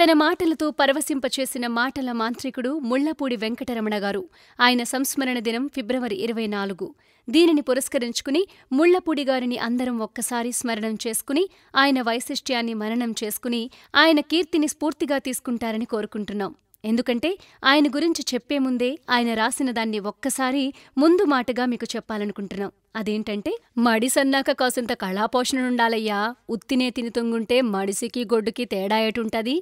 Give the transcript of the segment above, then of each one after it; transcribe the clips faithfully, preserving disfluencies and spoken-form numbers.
తన మాటలతో పరవశింపచేసిన మాటల మాంత్రికుడు ముళ్ళపూడి వెంకటరమణ గారు ఆయన సంస్మరణ దినం ఫిబ్రవరి ఇరవై నాలుగు. దీనిని పురస్కరించుకుని ముళ్ళపూడి గారిని అందరం ఒక్కసారి స్మరణం చేసుకుని ఆయన వైశిష్ట్యాన్ని మననం చేసుకుని ఆయన కీర్తిని స్ఫూర్తిగా తీసుకుంటారని కోరుకుంటున్నాం. ఎందుకంటే ఆయన గురించి చెప్పే ముందే ఆయన రాసిన దాన్ని ఒక్కసారి ముందు మాటగా మీకు చెప్పాలనుకుంటున్నాం. అదేంటంటే, మడిసన్నాక కాసంత కళాపోషణనుండాలయ్యా, ఉత్తినే తిని తొంగుంటే మడిసికి గొడ్డుకి తేడా ఏటుంటది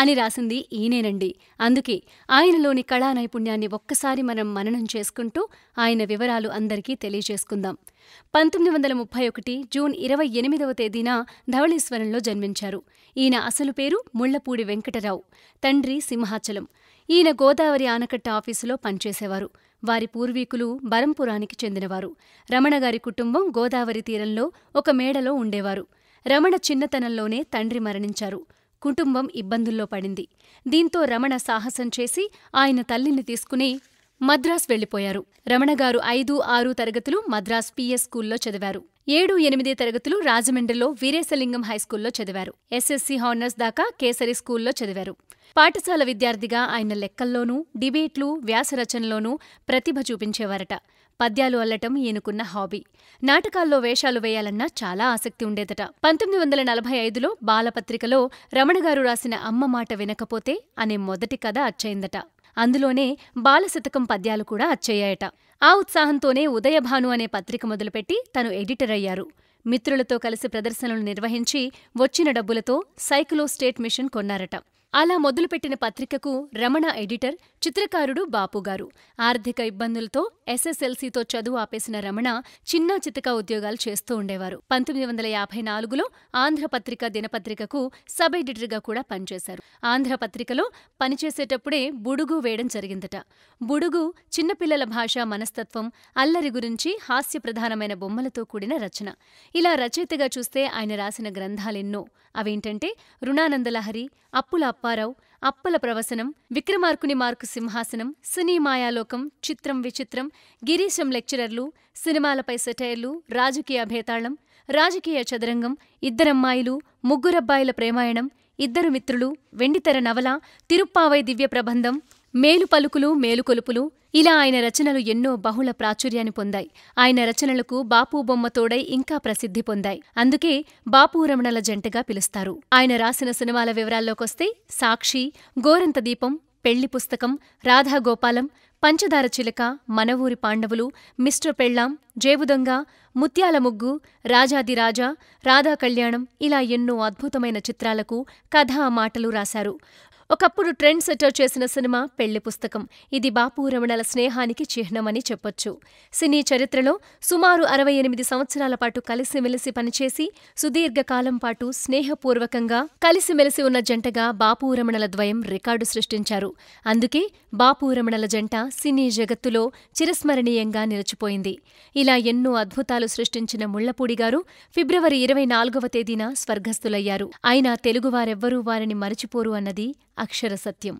అని రాసింది ఈయనేనండి. అందుకే ఆయనలోని కళా నైపుణ్యాన్ని ఒక్కసారి మనం మననం చేసుకుంటూ ఆయన వివరాలు అందరికీ తెలియజేసుకుందాం. పంతొమ్మిది వందల ముప్పై ఒకటి జూన్ ఇరవై ఎనిమిదవ తేదీన ధవళేశ్వరంలో జన్మించారు. ఈయన అసలు పేరు ముళ్ళపూడి వెంకటరావు, తండ్రి సింహాచలం. ఈయన గోదావరి ఆనకట్ట ఆఫీసులో పనిచేసేవారు. వారి పూర్వీకులు బరంపురానికి చెందినవారు. రమణగారి కుటుంబం గోదావరి తీరంలో ఒక మేడలో ఉండేవారు. రమణ చిన్నతనంలోనే తండ్రి మరణించారు. కుటుంబం ఇబ్బందుల్లో పడింది. దీంతో రమణ సాహసం చేసి ఆయన తల్లిని తీసుకుని మద్రాస్ వెళ్లిపోయారు. రమణగారు ఐదు ఆరు తరగతులు మద్రాస్ పిఎస్ స్కూల్లో చదివారు. ఏడు ఎనిమిది తరగతులు రాజమండ్రిలో వీరేశలింగం హైస్కూల్లో చదివారు. ఎస్ఎస్సీ హానర్స్ దాకా కేసరి స్కూల్లో చదివారు. పాఠశాల విద్యార్థిగా ఆయన లెక్కల్లోనూ డిబేట్లు వ్యాసరచనలోనూ ప్రతిభ చూపించేవారట. పద్యాలు అల్లటం ఈయనకున్న హాబీ. నాటకాల్లో వేషాలు వేయాలన్నా చాలా ఆసక్తి ఉండేదట. పంతొమ్మిది వందల నలభై ఐదులో బాలపత్రికలో రమణగారు రాసిన అమ్మ మాట వినకపోతే అనే మొదటి కథ అచ్చయిందట. అందులోనే బాలశతకం పద్యాలు కూడా అచ్చయ్యాయట. ఆ ఉత్సాహంతోనే ఉదయభాను అనే పత్రిక మొదలుపెట్టి తను ఎడిటర్ అయ్యారు. మిత్రులతో కలిసి ప్రదర్శనలు నిర్వహించి వచ్చిన డబ్బులతో సైకిలో స్టేట్ మిషన్ కొన్నారట. అలా మొదలుపెట్టిన పత్రికకు రమణ ఎడిటర్ చిత్రకారుడు బాపుగారు. ఆర్థిక ఇబ్బందులతో ఎస్ఎస్ఎల్సీతో చదువు ఆపేసిన రమణ చిన్నా చితకా ఉద్యోగాలు చేస్తూ ఉండేవారు. పంతొమ్మిది వందల యాభై నాలుగులో ఆంధ్రపత్రిక దినపత్రికకు సబ్ ఎడిటర్గా కూడా పనిచేశారు. ఆంధ్రపత్రికలో పనిచేసేటప్పుడే బుడుగు వేయడం జరిగిందట. బుడుగు చిన్నపిల్లల భాష, మనస్తత్వం, అల్లరి గురించి హాస్య ప్రధానమైన బొమ్మలతో కూడిన రచన. ఇలా రచయితగా చూస్తే ఆయన రాసిన గ్రంథాలెన్నో. అవేంటంటే రుణానందలహరి, అప్పుల అప్పారావు, అప్పల ప్రవసనం, విక్రమార్కుని మార్కు సింహాసనం, సినీ మాయాలోకం, చిత్రం విచిత్రం, గిరీశం లెక్చరర్లు, సినిమాలపై సెటైర్లు, రాజకీయ అభేతాళం, రాజకీయ చదరంగం, ఇద్దరమ్మాయిలు, ముగ్గురబ్బాయిల ప్రేమాయణం, ఇద్దరు మిత్రులు, వెండితెర నవల, తిరుప్పావై దివ్య ప్రబంధం, మేలు పలుకులు మేలుకొలుపులు, ఇలా ఆయన రచనలు ఎన్నో బహుళ ప్రాచుర్యాన్ని పొందాయి. ఆయన రచనలకు బాపు బొమ్మతోడై ఇంకా ప్రసిద్ధి పొందాయి. అందుకే బాపు రమణల జంటగా పిలుస్తారు. ఆయన రాసిన సినిమాల వివరాల్లోకొస్తే సాక్షి, గోరంత దీపం, పెళ్లి పుస్తకం, రాధాగోపాలం, పంచదార చిలక, మనవూరి పాండవులు, మిస్టర్ పెళ్లాం, జేబుదొంగ, ముత్యాల ముగ్గు, రాజాదిరాజా, రాధా కళ్యాణం, ఇలా ఎన్నో అద్భుతమైన చిత్రాలకు కథా మాటలు రాశారు. ఒకప్పుడు ట్రెండ్ సెటర్ చేసిన సినిమా పెళ్లి పుస్తకం. ఇది బాపు రమణల స్నేహానికి చిహ్నమని చెప్పొచ్చు. సినీ చరిత్రలో సుమారు అరవై ఎనిమిది సంవత్సరాల పాటు కలిసిమెలిసి పనిచేసి సుదీర్ఘకాలం పాటు స్నేహపూర్వకంగా కలిసిమెలిసి ఉన్న జంటగా బాపు రమణల ద్వయం రికార్డు సృష్టించారు. అందుకే బాపు రమణల జంట సినీ జగత్తులో చిరస్మరణీయంగా నిలిచిపోయింది. ఇలా ఎన్నో అద్భుతాలు సృష్టించిన ముళ్ళపూడి గారు ఫిబ్రవరి ఇరవై నాలుగవ తేదీన స్వర్గస్థులయ్యారు. అయినా తెలుగువారెవ్వరూ వారిని మరచిపోరు అన్నది అక్షర సత్యం.